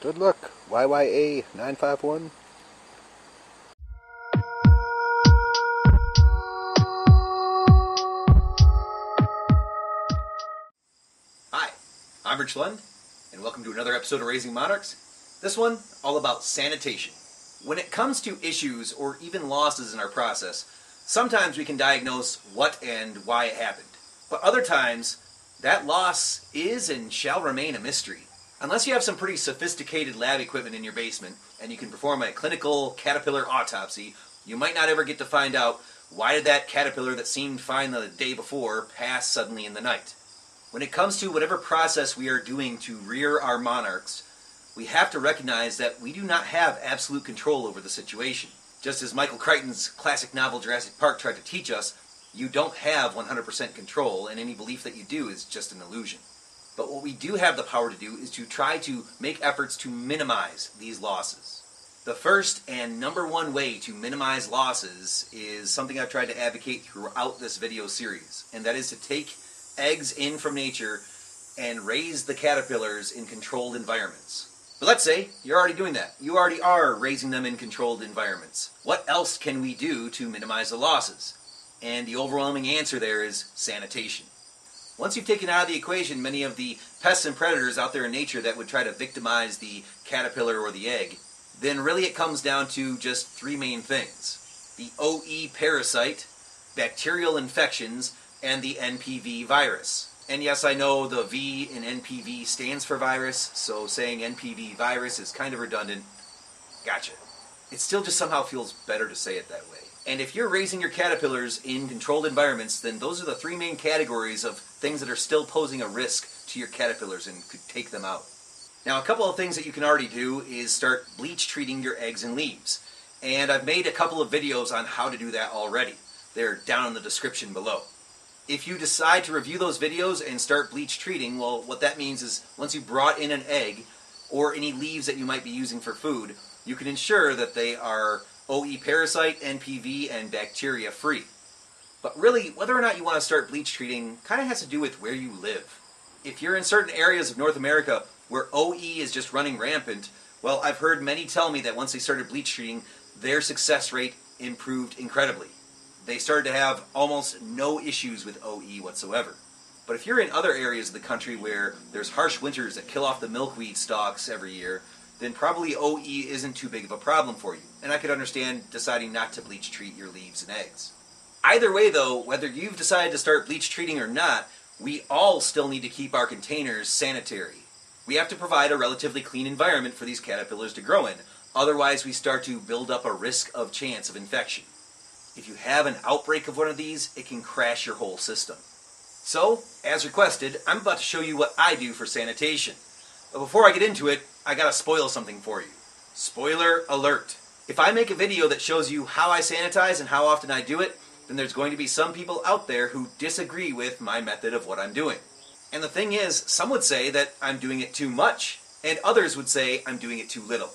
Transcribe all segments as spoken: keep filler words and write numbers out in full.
Good luck, Y Y A nine five one. Hi, I'm Rich Lund, and welcome to another episode of Raising Monarchs. This one, all about sanitation. When it comes to issues or even losses in our process, sometimes we can diagnose what and why it happened. But other times, that loss is and shall remain a mystery. Unless you have some pretty sophisticated lab equipment in your basement and you can perform a clinical caterpillar autopsy, you might not ever get to find out why did that caterpillar that seemed fine the day before pass suddenly in the night. When it comes to whatever process we are doing to rear our monarchs, we have to recognize that we do not have absolute control over the situation. Just as Michael Crichton's classic novel Jurassic Park tried to teach us, you don't have one hundred percent control, and any belief that you do is just an illusion. But what we do have the power to do is to try to make efforts to minimize these losses. The first and number one way to minimize losses is something I've tried to advocate throughout this video series, and that is to take eggs in from nature and raise the caterpillars in controlled environments. But let's say you're already doing that. You already are raising them in controlled environments. What else can we do to minimize the losses? And the overwhelming answer there is sanitation. Once you've taken out of the equation many of the pests and predators out there in nature that would try to victimize the caterpillar or the egg, then really it comes down to just three main things: the O E parasite, bacterial infections, and the N P V virus. And yes, I know the V in N P V stands for virus, so saying N P V virus is kind of redundant. Gotcha. It still just somehow feels better to say it that way. And if you're raising your caterpillars in controlled environments, then those are the three main categories of things that are still posing a risk to your caterpillars and could take them out. Now, a couple of things that you can already do is start bleach treating your eggs and leaves. And I've made a couple of videos on how to do that already. They're down in the description below. If you decide to review those videos and start bleach treating, well, what that means is once you brought in an egg or any leaves that you might be using for food, you can ensure that they are O E parasite, N P V, and bacteria free. But really, whether or not you want to start bleach treating kind of has to do with where you live. If you're in certain areas of North America where O E is just running rampant, well, I've heard many tell me that once they started bleach treating, their success rate improved incredibly. They started to have almost no issues with O E whatsoever. But if you're in other areas of the country where there's harsh winters that kill off the milkweed stalks every year, then probably O E isn't too big of a problem for you, and I could understand deciding not to bleach treat your leaves and eggs. Either way though, whether you've decided to start bleach treating or not, we all still need to keep our containers sanitary. We have to provide a relatively clean environment for these caterpillars to grow in, otherwise we start to build up a risk of chance of infection. If you have an outbreak of one of these, it can crash your whole system. So, as requested, I'm about to show you what I do for sanitation. But before I get into it, I gotta spoil something for you. Spoiler alert. If I make a video that shows you how I sanitize and how often I do it, then there's going to be some people out there who disagree with my method of what I'm doing. And the thing is, some would say that I'm doing it too much, and others would say I'm doing it too little.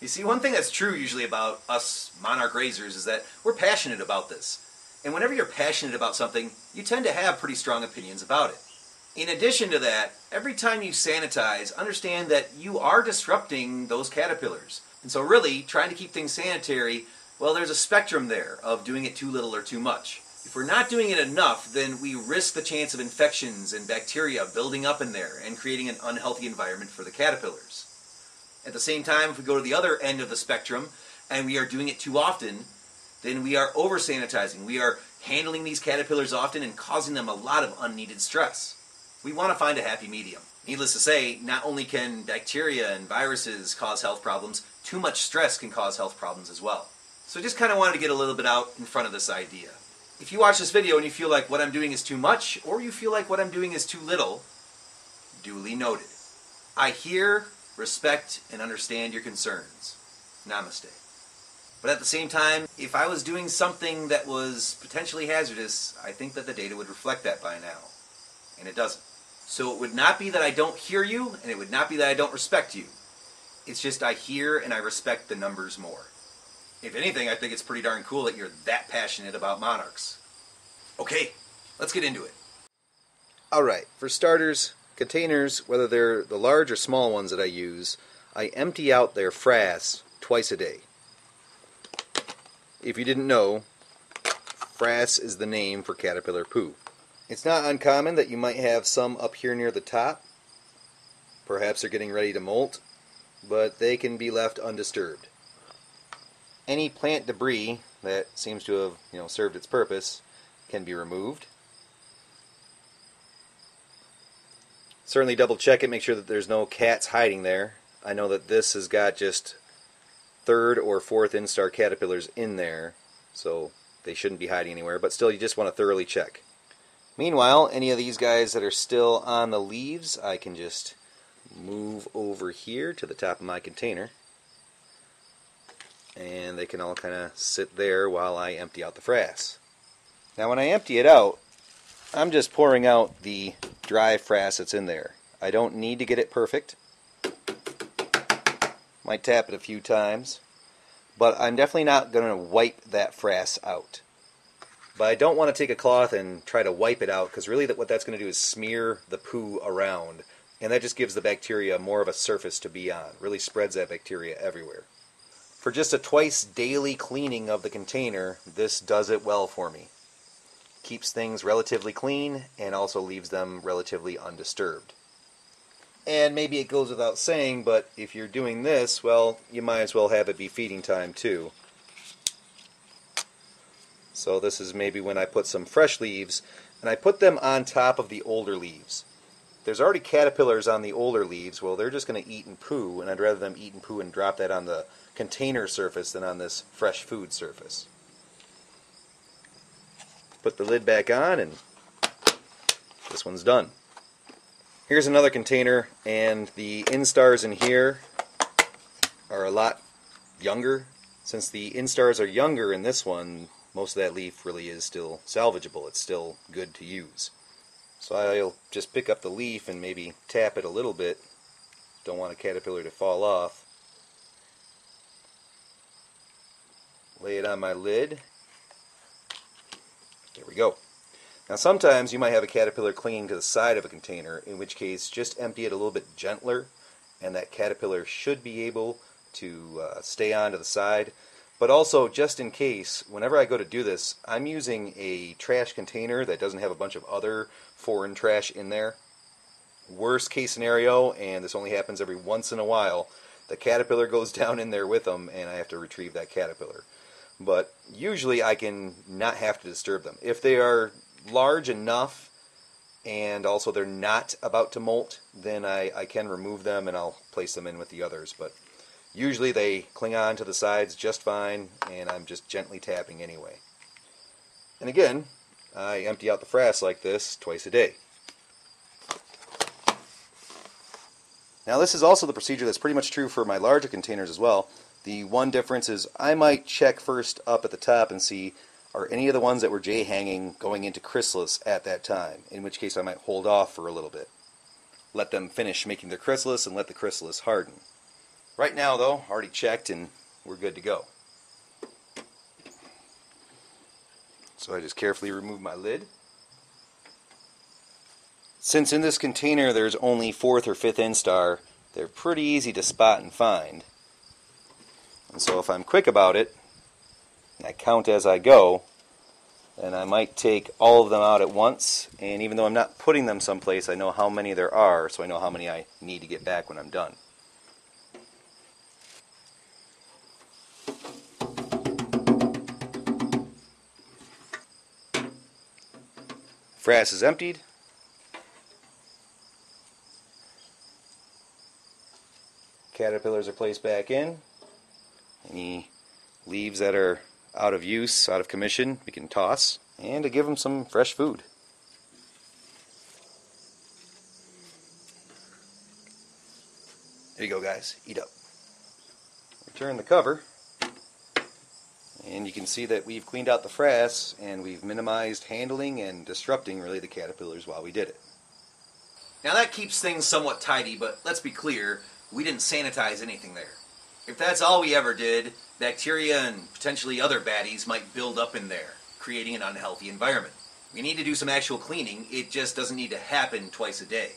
You see, one thing that's true usually about us monarch raisers is that we're passionate about this. And whenever you're passionate about something, you tend to have pretty strong opinions about it. In addition to that, every time you sanitize, understand that you are disrupting those caterpillars. And so really, trying to keep things sanitary, well, there's a spectrum there of doing it too little or too much. If we're not doing it enough, then we risk the chance of infections and bacteria building up in there and creating an unhealthy environment for the caterpillars. At the same time, if we go to the other end of the spectrum and we are doing it too often, then we are over-sanitizing. We are handling these caterpillars often and causing them a lot of unneeded stress. We want to find a happy medium. Needless to say, not only can bacteria and viruses cause health problems, too much stress can cause health problems as well. So I just kind of wanted to get a little bit out in front of this idea. If you watch this video and you feel like what I'm doing is too much, or you feel like what I'm doing is too little, duly noted. I hear, respect, and understand your concerns. Namaste. But at the same time, if I was doing something that was potentially hazardous, I think that the data would reflect that by now. And it doesn't. So it would not be that I don't hear you, and it would not be that I don't respect you. It's just I hear and I respect the numbers more. If anything, I think it's pretty darn cool that you're that passionate about monarchs. Okay, let's get into it. Alright, for starters, containers, whether they're the large or small ones that I use, I empty out their frass twice a day. If you didn't know, frass is the name for caterpillar poo. It's not uncommon that you might have some up here near the top. Perhaps they're getting ready to molt, but they can be left undisturbed. Any plant debris that seems to have, you know, served its purpose can be removed. Certainly double check it, make sure that there's no cats hiding there. I know that this has got just third or fourth instar caterpillars in there, so they shouldn't be hiding anywhere, but still you just want to thoroughly check. Meanwhile, any of these guys that are still on the leaves, I can just move over here to the top of my container, and they can all kind of sit there while I empty out the frass. Now when I empty it out, I'm just pouring out the dry frass that's in there. I don't need to get it perfect. Might tap it a few times, but I'm definitely not going to wipe that frass out. But I don't want to take a cloth and try to wipe it out, because really that, what that's going to do is smear the poo around, and that just gives the bacteria more of a surface to be on. Really spreads that bacteria everywhere. For just a twice daily cleaning of the container, this does it well for me. Keeps things relatively clean and also leaves them relatively undisturbed. And maybe it goes without saying, but if you're doing this, well, you might as well have it be feeding time too. So this is maybe when I put some fresh leaves, and I put them on top of the older leaves. There's already caterpillars on the older leaves. Well, they're just going to eat and poo, and I'd rather them eat and poo and drop that on the container surface than on this fresh food surface. Put the lid back on, and this one's done. Here's another container, and the instars in here are a lot younger. Since the instars are younger in this one, most of that leaf really is still salvageable. It's still good to use. So I'll just pick up the leaf and maybe tap it a little bit. Don't want a caterpillar to fall off. Lay it on my lid. There we go. Now sometimes you might have a caterpillar clinging to the side of a container, in which case just empty it a little bit gentler, and that caterpillar should be able to uh, stay on to the side. But also, just in case, whenever I go to do this, I'm using a trash container that doesn't have a bunch of other foreign trash in there. Worst case scenario, and this only happens every once in a while, the caterpillar goes down in there with them, and I have to retrieve that caterpillar. But usually I can not have to disturb them. If they are large enough, and also they're not about to molt, then I, I can remove them and I'll place them in with the others. But usually they cling on to the sides just fine, and I'm just gently tapping anyway. And again, I empty out the frass like this twice a day. Now this is also the procedure that's pretty much true for my larger containers as well. The one difference is I might check first up at the top and see, are any of the ones that were J-hanging going into chrysalis at that time, in which case I might hold off for a little bit. Let them finish making their chrysalis and let the chrysalis harden. Right now, though, already checked, and we're good to go. So I just carefully remove my lid. Since in this container there's only fourth or fifth instar, they're pretty easy to spot and find. And so if I'm quick about it, and I count as I go, then I might take all of them out at once, and even though I'm not putting them someplace, I know how many there are, so I know how many I need to get back when I'm done. Frass is emptied. Caterpillars are placed back in. Any leaves that are out of use, out of commission, we can toss, and to give them some fresh food. There you go, guys. Eat up. Return the cover. And you can see that we've cleaned out the frass, and we've minimized handling and disrupting, really, the caterpillars while we did it. Now that keeps things somewhat tidy, but let's be clear, we didn't sanitize anything there. If that's all we ever did, bacteria and potentially other baddies might build up in there, creating an unhealthy environment. We need to do some actual cleaning, it just doesn't need to happen twice a day.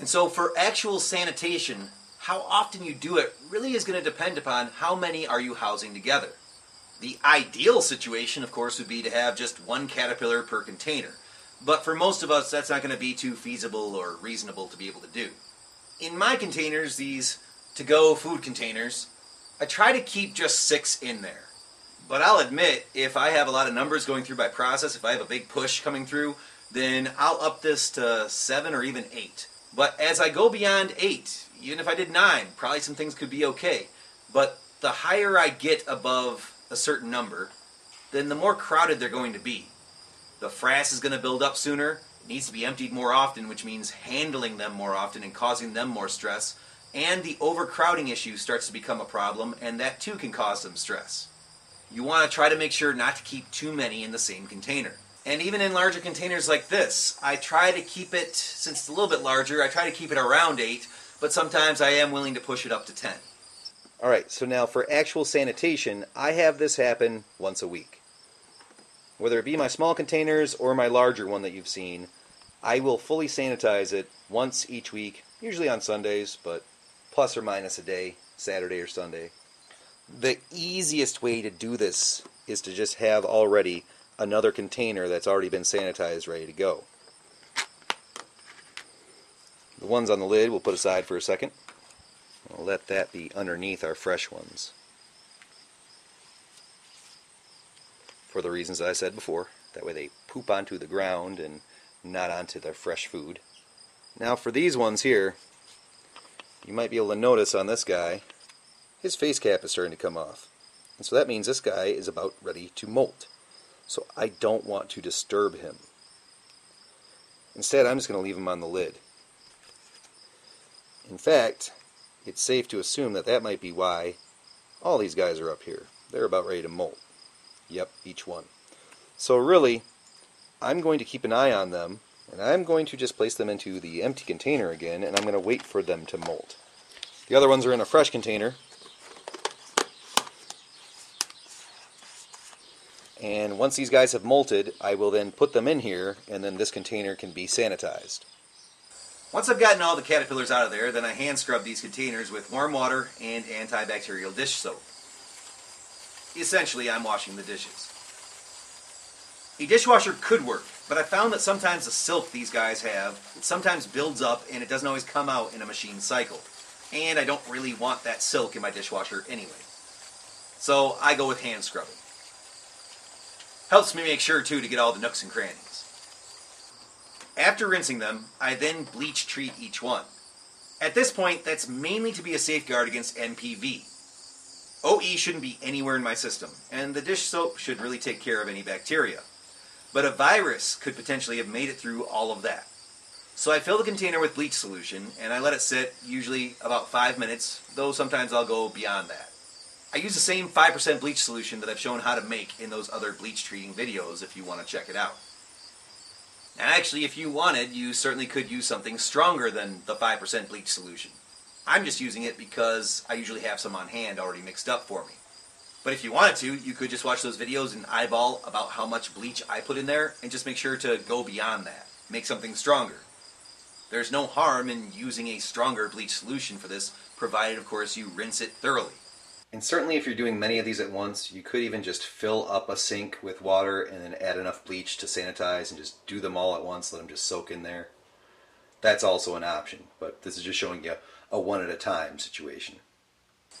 And so for actual sanitation, how often you do it really is going to depend upon how many are you housing together. The ideal situation, of course, would be to have just one caterpillar per container. But for most of us, that's not going to be too feasible or reasonable to be able to do. In my containers, these to-go food containers, I try to keep just six in there. But I'll admit, if I have a lot of numbers going through my process, if I have a big push coming through, then I'll up this to seven or even eight. But as I go beyond eight, even if I did nine, probably some things could be okay. But the higher I get above a certain number, then the more crowded they're going to be. The frass is going to build up sooner, it needs to be emptied more often, which means handling them more often and causing them more stress, and the overcrowding issue starts to become a problem, and that too can cause some stress. You want to try to make sure not to keep too many in the same container. And even in larger containers like this, I try to keep it, since it's a little bit larger, I try to keep it around eight, but sometimes I am willing to push it up to ten. Alright, so now for actual sanitation, I have this happen once a week. Whether it be my small containers or my larger one that you've seen, I will fully sanitize it once each week, usually on Sundays, but plus or minus a day, Saturday or Sunday. The easiest way to do this is to just have already another container that's already been sanitized ready to go. The ones on the lid we'll put aside for a second. We'll let that be underneath our fresh ones, for the reasons I said before. That way they poop onto the ground and not onto their fresh food. Now for these ones here, you might be able to notice on this guy, his face cap is starting to come off. And so that means this guy is about ready to molt. So I don't want to disturb him. Instead, I'm just going to leave him on the lid. In fact, it's safe to assume that that might be why all these guys are up here. They're about ready to molt. Yep, each one. So really, I'm going to keep an eye on them, and I'm going to just place them into the empty container again, and I'm going to wait for them to molt. The other ones are in a fresh container, and once these guys have molted, I will then put them in here, and then this container can be sanitized. Once I've gotten all the caterpillars out of there, then I hand scrub these containers with warm water and antibacterial dish soap. Essentially, I'm washing the dishes. A dishwasher could work, but I found that sometimes the silk these guys have, it sometimes builds up and it doesn't always come out in a machine cycle. And I don't really want that silk in my dishwasher anyway. So I go with hand scrubbing. Helps me make sure, too, to get all the nooks and crannies. After rinsing them, I then bleach treat each one. At this point, that's mainly to be a safeguard against N P V. O E shouldn't be anywhere in my system, and the dish soap should really take care of any bacteria. But a virus could potentially have made it through all of that. So I fill the container with bleach solution, and I let it sit, usually about five minutes, though sometimes I'll go beyond that. I use the same five percent bleach solution that I've shown how to make in those other bleach treating videos if you want to check it out. Now actually, if you wanted, you certainly could use something stronger than the five percent bleach solution. I'm just using it because I usually have some on hand already mixed up for me. But if you wanted to, you could just watch those videos and eyeball about how much bleach I put in there and just make sure to go beyond that. Make something stronger. There's no harm in using a stronger bleach solution for this, provided of course you rinse it thoroughly. And certainly if you're doing many of these at once, you could even just fill up a sink with water and then add enough bleach to sanitize and just do them all at once, let them just soak in there. That's also an option, but this is just showing you a one at a time situation.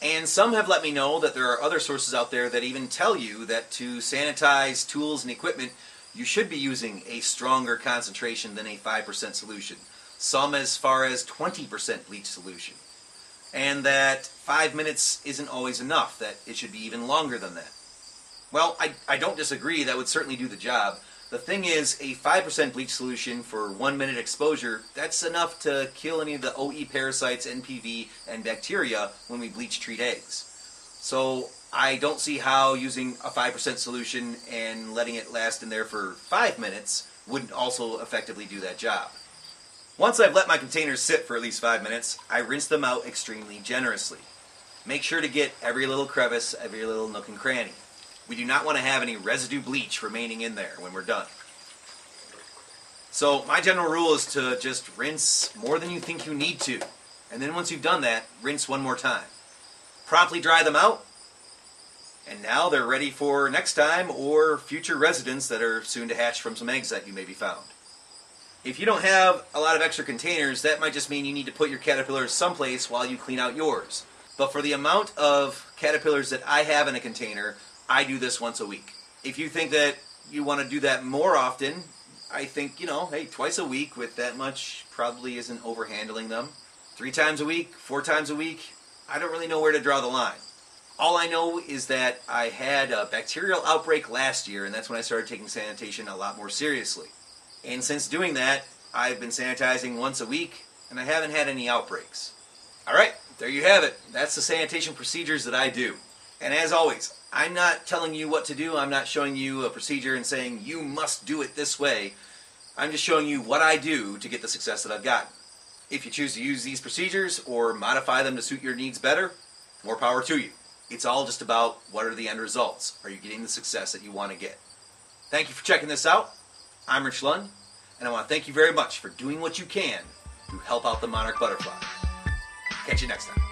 And some have let me know that there are other sources out there that even tell you that to sanitize tools and equipment, you should be using a stronger concentration than a five percent solution. Some as far as twenty percent bleach solution. And that five minutes isn't always enough, that it should be even longer than that. Well, I, I don't disagree, that would certainly do the job. The thing is, a five percent bleach solution for one minute exposure, that's enough to kill any of the O E parasites, N P V, and bacteria when we bleach treat eggs. So I don't see how using a five percent solution and letting it last in there for five minutes wouldn't also effectively do that job. Once I've let my containers sit for at least five minutes, I rinse them out extremely generously. Make sure to get every little crevice, every little nook and cranny. We do not want to have any residue bleach remaining in there when we're done. So my general rule is to just rinse more than you think you need to. And then once you've done that, rinse one more time. Promptly dry them out, and now they're ready for next time or future residents that are soon to hatch from some eggs that you may be found. If you don't have a lot of extra containers, that might just mean you need to put your caterpillars someplace while you clean out yours. But for the amount of caterpillars that I have in a container, I do this once a week. If you think that you want to do that more often, I think, you know, hey, twice a week with that much probably isn't overhandling them. Three times a week, four times a week, I don't really know where to draw the line. All I know is that I had a bacterial outbreak last year, and that's when I started taking sanitation a lot more seriously. And since doing that, I've been sanitizing once a week, and I haven't had any outbreaks. Alright, there you have it. That's the sanitation procedures that I do. And as always, I'm not telling you what to do, I'm not showing you a procedure and saying, you must do it this way. I'm just showing you what I do to get the success that I've gotten. If you choose to use these procedures or modify them to suit your needs better, more power to you. It's all just about what are the end results. Are you getting the success that you want to get? Thank you for checking this out. I'm Rich Lund, and I want to thank you very much for doing what you can to help out the monarch butterfly. Catch you next time.